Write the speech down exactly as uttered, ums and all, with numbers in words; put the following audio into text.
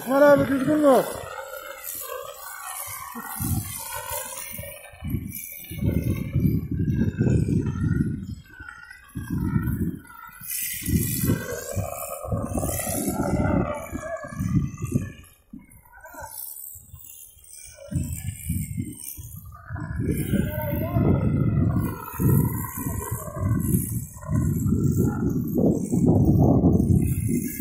Osman abi düzgün mü? Thank you.